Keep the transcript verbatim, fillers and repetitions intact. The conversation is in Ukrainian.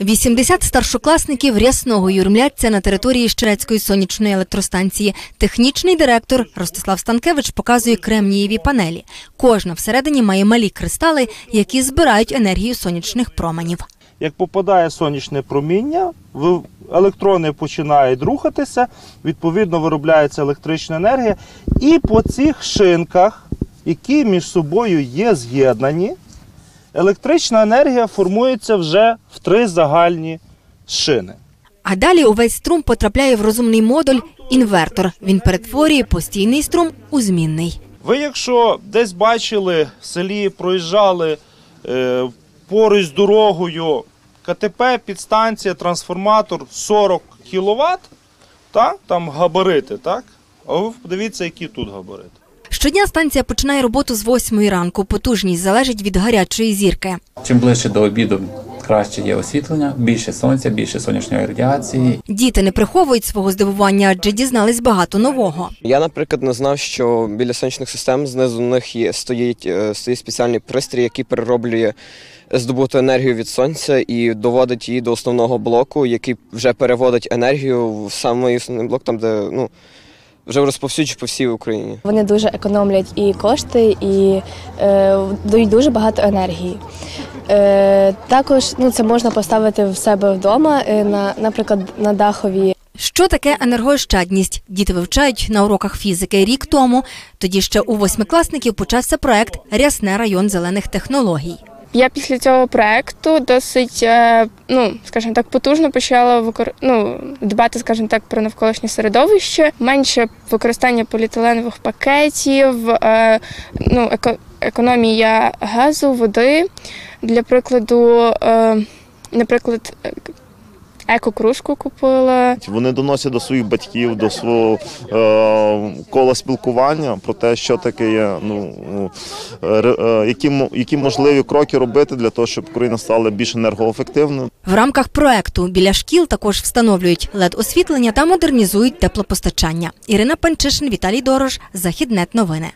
вісімдесят старшокласників рясного юрмляться на території Щирецької сонячної електростанції. Технічний директор Ростислав Станкевич показує кремнієві панелі. Кожна всередині має малі кристали, які збирають енергію сонячних променів. Як попадає сонячне проміння, електрони починають рухатися, відповідно виробляється електрична енергія. І по цих шинках, які між собою є з'єднані, електрична енергія формується вже в три загальні шини. А далі увесь струм потрапляє в розумний модуль – інвертор. Він перетворює постійний струм у змінний. Ви, якщо десь бачили, в селі проїжджали е, поруч з дорогою ка те пе, підстанція, трансформатор сорок кіловат, та? Там габарити, так? А ви подивіться, які тут габарити. Щодня станція починає роботу з восьмої ранку. Потужність залежить від гарячої зірки. Чим ближче до обіду, краще є освітлення, більше сонця, більше сонячної радіації. Діти не приховують свого здивування, адже дізнались багато нового. Я, наприклад, не знав, що біля сонячних систем знизу них є, стоїть, стоїть спеціальний пристрій, який перероблює здобуту енергію від сонця і доводить її до основного блоку, який вже переводить енергію в самий основний блок, там, де... ну, вже розповсюджують по всій Україні. Вони дуже економлять і кошти, і е, дають дуже багато енергії. Е, також ну, це можна поставити в себе вдома, е, на, наприклад, на дахові. Що таке енергоощадність? Діти вивчають на уроках фізики рік тому. Тоді ще у восьмикласників почався проект «Рясне район зелених технологій». Я після цього проекту досить, ну, скажімо так, потужно почала викор... ну, дбати, скажімо так, про навколишнє середовище, менше використання поліетиленових пакетів, е... ну, еко... економія газу, води. Для прикладу, е... наприклад, еко-кружку купила. Вони доносять до своїх батьків, до свого е, кола спілкування про те, що таке є, ну, е, е, які, які можливі кроки робити для того, щоб Україна стала більш енергоефективною. В рамках проекту біля шкіл також встановлюють ел і ді-освітлення та модернізують теплопостачання. Ірина Панчишин, Віталій Дорож, Західнет Новини.